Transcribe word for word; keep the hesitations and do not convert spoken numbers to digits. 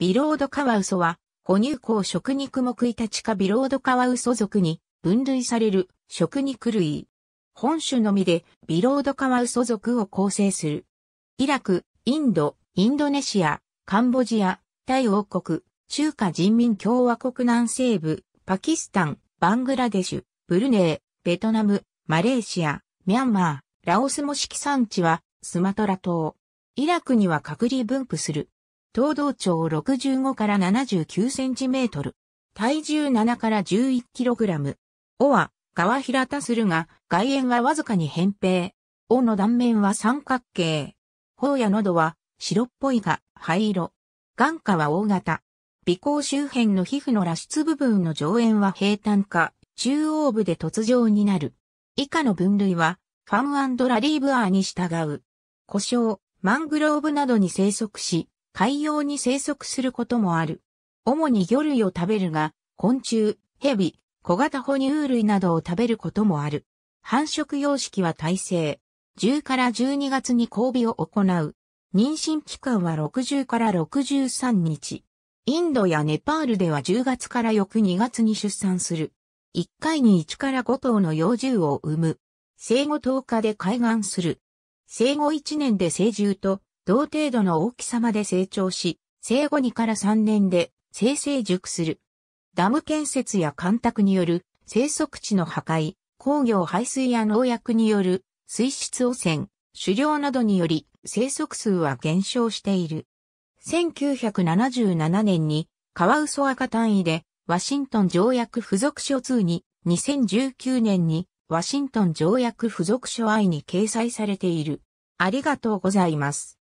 ビロウドカワウソは、哺乳綱食肉目イタチ科ビロウドカワウソ属に分類される食肉類。本種のみでビロウドカワウソ属を構成する。イラク、インド、インドネシア、カンボジア、タイ王国、中華人民共和国南西部、パキスタン、バングラデシュ、ブルネイ、ベトナム、マレーシア、ミャンマー、ラオスも色産地はスマトラ島。イラクには隔離分布する。東道長ろくじゅうごからななじゅうきゅうセンチメートル。体重ななからじゅういちキログラム。尾は側平たするが外縁はわずかに扁平。尾の断面は三角形。頬や喉は白っぽいが灰色。眼下は大型。鼻孔周辺の皮膚の裸出部分の上縁は平坦か、中央部で凸状になる。以下の分類はファム&ラリーブアーに従う。湖沼、マングローブなどに生息し、海洋に生息することもある。主に魚類を食べるが、昆虫、蛇、小型哺乳類などを食べることもある。繁殖様式は胎生。じゅうからじゅうにがつに交尾を行う。妊娠期間はろくじゅうからろくじゅうさんにち。インドやネパールではじゅうがつからよくにがつに出産する。いっかいにいちからごとうの幼獣を産む。生後とおかで開眼する。生後いちねんで成獣と、同程度の大きさまで成長し、生後にからさんねんで性成熟する。ダム建設や干拓による生息地の破壊、工業排水や農薬による水質汚染、狩猟などにより生息数は減少している。せんきゅうひゃくななじゅうななねんにカワウソ赤単位でワシントン条約付属書にに、にせんじゅうきゅうねんにワシントン条約付属書いちに掲載されている。ありがとうございます。